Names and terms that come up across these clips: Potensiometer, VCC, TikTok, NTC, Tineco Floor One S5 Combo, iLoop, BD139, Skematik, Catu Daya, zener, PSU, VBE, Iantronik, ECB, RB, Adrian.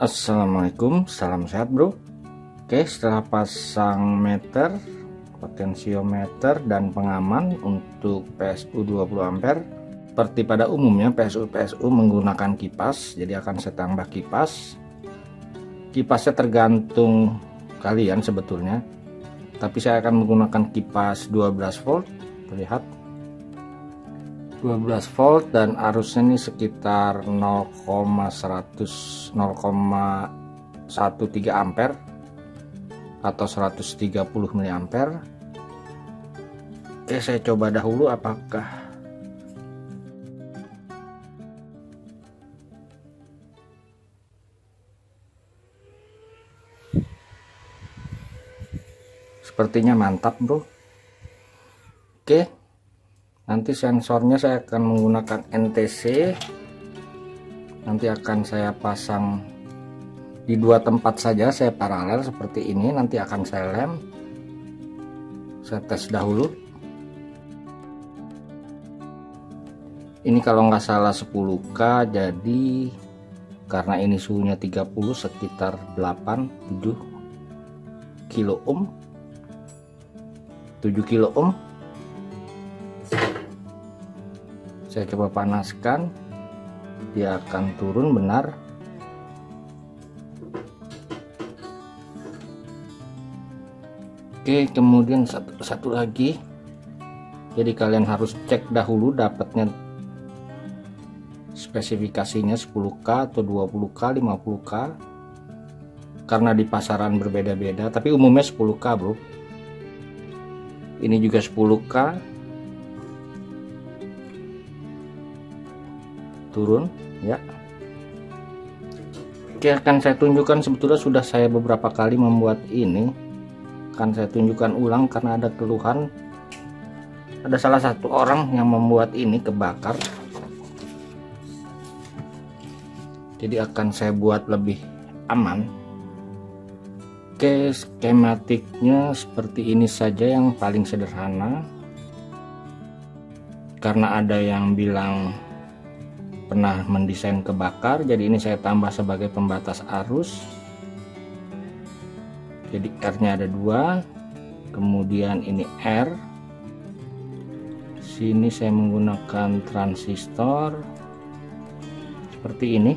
Assalamualaikum, salam sehat bro. Oke, setelah pasang meter, potensiometer dan pengaman untuk PSU 20 ampere, seperti pada umumnya PSU menggunakan kipas, jadi akan saya tambah kipas. Kipasnya tergantung kalian sebetulnya, tapi saya akan menggunakan kipas 12 volt. Lihat 12 volt dan arusnya ini sekitar 0,113 ampere atau 130 mA. Oke, saya coba dahulu apakah sepertinya mantap bro. Oke, nanti sensornya saya akan menggunakan NTC, nanti akan saya pasang di dua tempat saja, saya paralel seperti ini, nanti akan saya lem, saya tes dahulu. Ini kalau nggak salah 10K, jadi karena ini suhunya 30 sekitar 8,7 kilo ohm, 7 kilo ohm. Saya coba panaskan, dia akan turun benar. Oke, kemudian satu lagi, jadi kalian harus cek dahulu dapatnya spesifikasinya 10K atau 20K 50K, karena di pasaran berbeda-beda, tapi umumnya 10K bro. Ini juga 10K turun ya. Oke, akan saya tunjukkan, sebetulnya sudah saya beberapa kali membuat ini, akan saya tunjukkan ulang karena ada keluhan, ada salah satu orang yang membuat ini kebakar, jadi akan saya buat lebih aman. Oke, skematiknya seperti ini saja yang paling sederhana, karena ada yang bilang pernah mendesain kebakar, jadi ini saya tambah sebagai pembatas arus, jadi R nya ada 2, kemudian ini R, sini saya menggunakan transistor seperti ini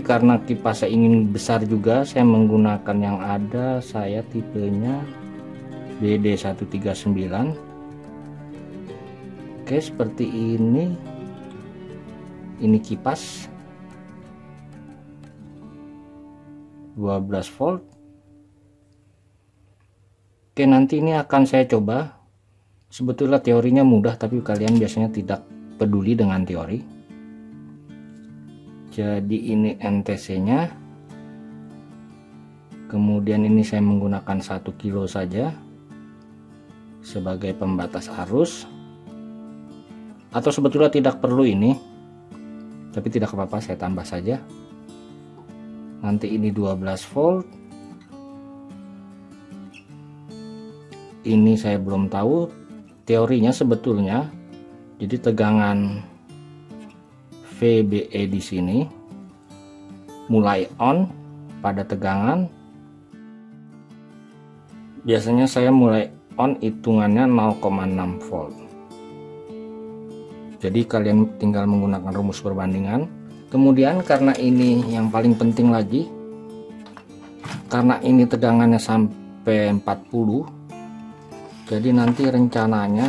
karena kipas saya ingin besar juga, saya menggunakan yang ada, saya tipenya BD139. Oke, seperti ini kipas 12 volt. Oke, nanti ini akan saya coba, sebetulnya teorinya mudah tapi kalian biasanya tidak peduli dengan teori. Jadi ini NTC nya, kemudian ini saya menggunakan 1 kilo saja sebagai pembatas arus, atau sebetulnya tidak perlu ini, tapi tidak apa-apa saya tambah saja. Nanti ini 12 volt. Ini saya belum tahu teorinya sebetulnya. Jadi tegangan VBE di sini mulai on pada tegangan. Biasanya saya mulai on hitungannya 0,6 volt. Jadi kalian tinggal menggunakan rumus perbandingan. Kemudian karena ini yang paling penting lagi, karena ini tegangannya sampai 40, jadi nanti rencananya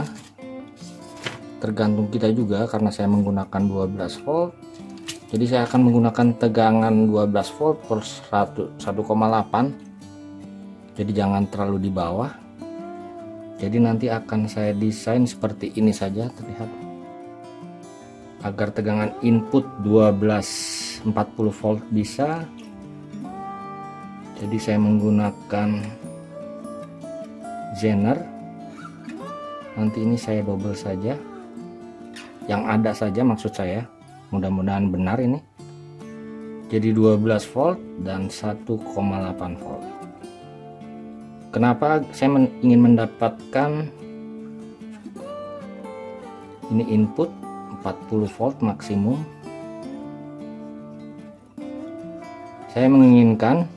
tergantung kita juga, karena saya menggunakan 12 volt, jadi saya akan menggunakan tegangan 12 volt per 1,8, jadi jangan terlalu di bawah. Jadi nanti akan saya desain seperti ini saja, terlihat, agar tegangan input 1240 volt bisa. Jadi saya menggunakan zener, nanti ini saya double saja yang ada saja, maksud saya mudah-mudahan benar ini, jadi 12 volt dan 1,8 volt. Kenapa saya ingin mendapatkan ini input 40 volt maksimum, Saya menginginkan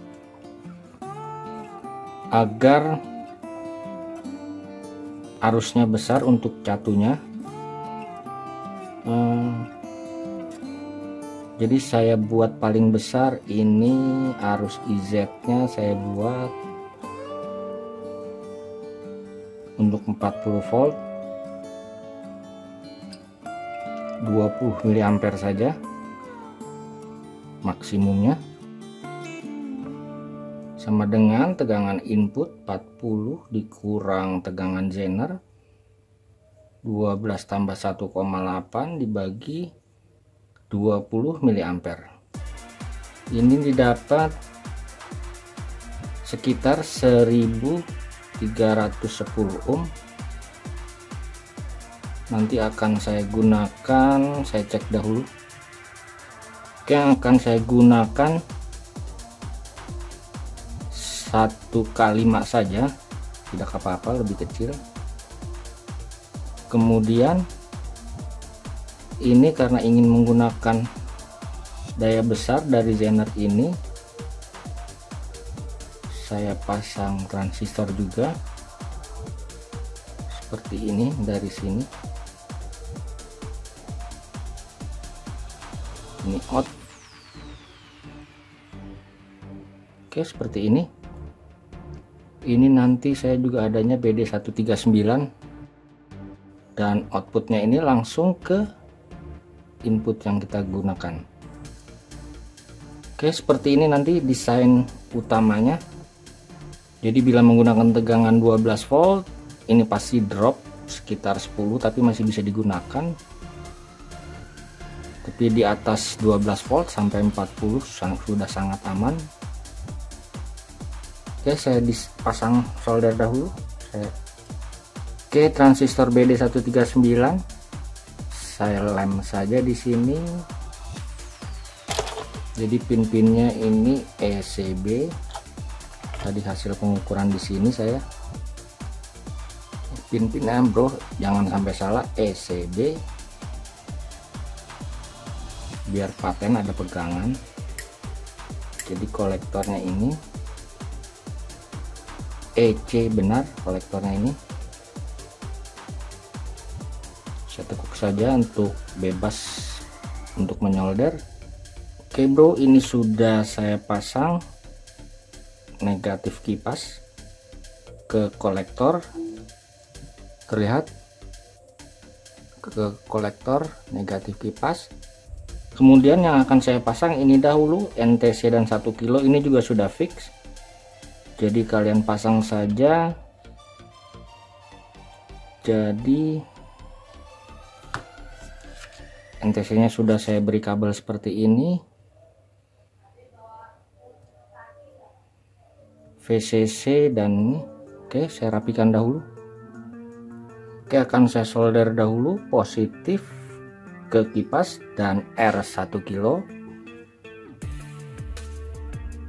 agar arusnya besar untuk catunya. Jadi saya buat paling besar ini, arus IZ-nya saya buat untuk 40 volt 20 mA saja maksimumnya, sama dengan tegangan input 40 dikurang tegangan zener 12 tambah 1,8 dibagi 20 mA. Ini didapat sekitar 1310 ohm. Nanti akan saya gunakan, saya cek dahulu. Oke, akan saya gunakan satu kalimat saja, tidak apa-apa, lebih kecil. Kemudian ini karena ingin menggunakan daya besar dari zener ini, saya pasang transistor juga seperti ini dari sini. Ini out. Oke, seperti ini. Ini nanti saya juga adanya BD139, dan outputnya ini langsung ke input yang kita gunakan. Oke, seperti ini nanti desain utamanya. Jadi bila menggunakan tegangan 12 volt ini pasti drop sekitar 10, tapi masih bisa digunakan. Tapi di atas 12 volt sampai 40 sudah sangat aman. Oke, saya pasang solder dahulu. Oke, transistor BD139 saya lem saja di sini. Jadi pin-pinnya ini ECB. Tadi hasil pengukuran di sini saya pin-pinnya, bro, jangan sampai salah, ECB. Biar paten ada pegangan. Jadi kolektornya ini EC, benar, kolektornya ini. Saya tekuk saja untuk bebas untuk menyolder. Oke bro, ini sudah saya pasang negatif kipas ke kolektor, terlihat ke kolektor negatif kipas. Kemudian yang akan saya pasang ini dahulu, NTC dan 1 kilo ini juga sudah fix. Jadi kalian pasang saja. Jadi NTC-nya sudah saya beri kabel seperti ini. VCC dan oke, saya rapikan dahulu. Oke, akan saya solder dahulu positif ke kipas dan R 1 kilo.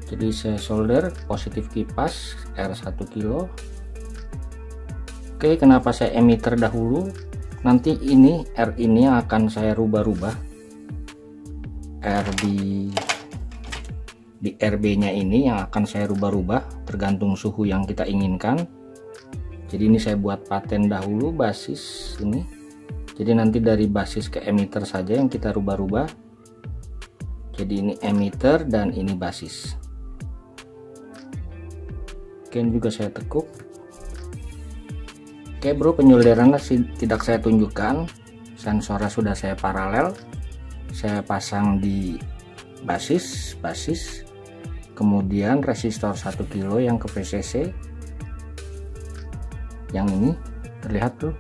Jadi saya solder positif kipas R 1 kilo. Oke, kenapa saya emitter dahulu, nanti ini R ini akan saya rubah-rubah. R di RB nya ini yang akan saya rubah-rubah tergantung suhu yang kita inginkan. Jadi ini saya buat paten dahulu basis ini. Jadi nanti dari basis ke emitter saja yang kita rubah-rubah. Jadi ini emitter dan ini basis. Oke, ini juga saya tekuk. Oke bro, penyolderannya tidak saya tunjukkan. Sensornya sudah saya paralel. Saya pasang di basis. Kemudian resistor 1 kilo yang ke VCC. Yang ini terlihat tuh.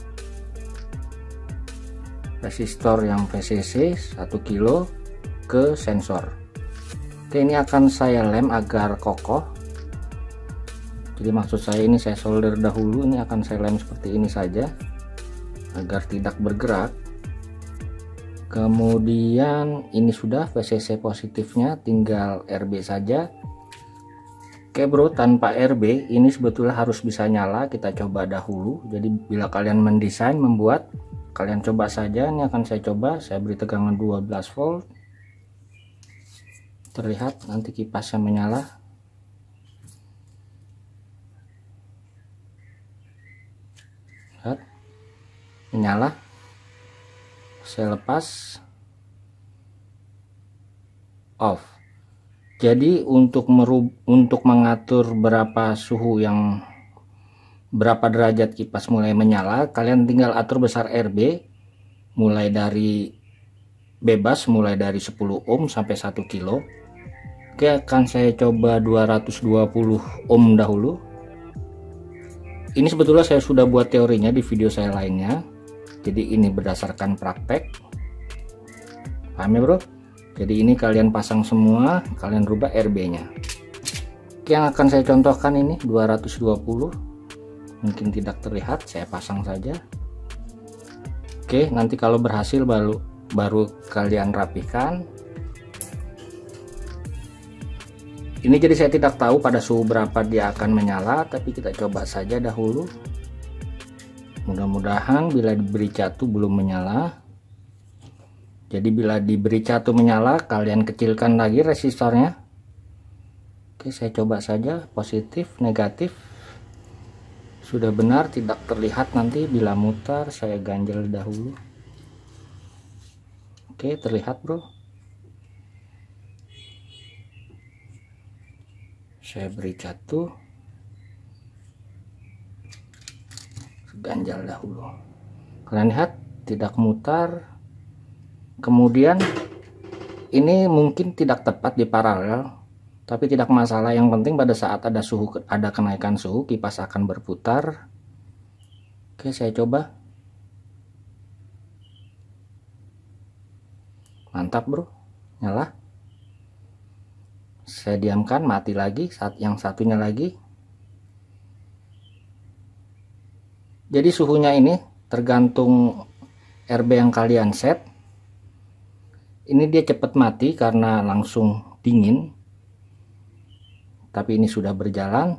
Resistor yang VCC 1 kilo ke sensor. Oke, ini akan saya lem agar kokoh. Jadi maksud saya ini saya solder dahulu, ini akan saya lem seperti ini saja agar tidak bergerak. Kemudian ini sudah VCC positifnya, tinggal RB saja. Oke bro, tanpa RB ini sebetulnya harus bisa nyala, kita coba dahulu. Jadi bila kalian mendesain, membuat, kalian coba saja. Ini akan saya coba, saya beri tegangan 12 volt. terlihat nanti kipasnya menyala. Lihat, menyala. Saya lepas, off. Jadi untuk mengatur berapa suhu yang berapa derajat kipas mulai menyala, kalian tinggal atur besar RB mulai dari bebas, mulai dari 10 ohm sampai 1 kilo. Oke, akan saya coba 220 ohm dahulu. Ini sebetulnya saya sudah buat teorinya di video saya lainnya. Jadi ini berdasarkan praktek. Paham ya, bro? Jadi ini kalian pasang semua, kalian rubah RB-nya. Yang akan saya contohkan ini 220. Mungkin tidak terlihat, saya pasang saja. Oke, nanti kalau berhasil baru kalian rapikan. Ini jadi saya tidak tahu pada suhu berapa dia akan menyala, tapi kita coba saja dahulu. Mudah-mudahan bila diberi catu belum menyala. Jadi bila diberi catu menyala, kalian kecilkan lagi resistornya. Oke, saya coba saja, positif, negatif. Sudah benar, tidak terlihat nanti bila mutar, saya ganjel dahulu. Oke, terlihat bro. Saya beri catu. Ganjel dahulu. Kalian lihat, tidak mutar. Kemudian ini mungkin tidak tepat di paralel, tapi tidak masalah. Yang penting pada saat ada kenaikan suhu, kipas akan berputar. Oke, saya coba. Mantap bro, nyala. Saya diamkan, mati lagi, saat yang satunya lagi. Jadi suhunya ini tergantung RB yang kalian set. Ini dia cepat mati karena langsung dingin, tapi ini sudah berjalan.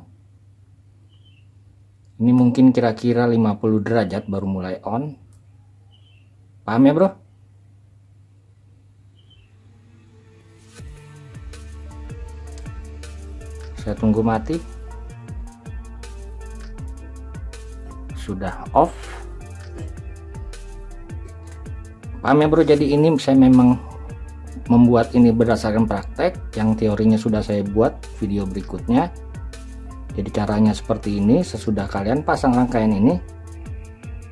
Ini mungkin kira-kira 50 derajat baru mulai on. Paham ya bro? Saya tunggu mati. Sudah off. Paham ya bro? Jadi ini saya memang membuat ini berdasarkan praktek, yang teorinya sudah saya buat video berikutnya. Jadi caranya seperti ini. Sesudah kalian pasang rangkaian ini,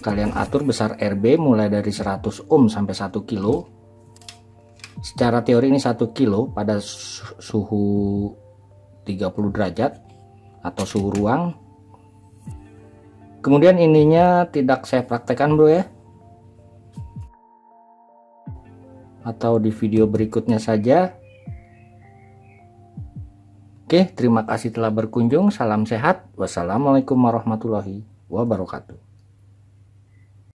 kalian atur besar RB mulai dari 100 ohm sampai 1 kilo. Secara teori ini 1 kilo pada suhu 30 derajat atau suhu ruang. Kemudian ininya tidak saya praktekkan bro ya, atau di video berikutnya saja. Oke, terima kasih telah berkunjung. Salam sehat. Wassalamualaikum warahmatullahi wabarakatuh.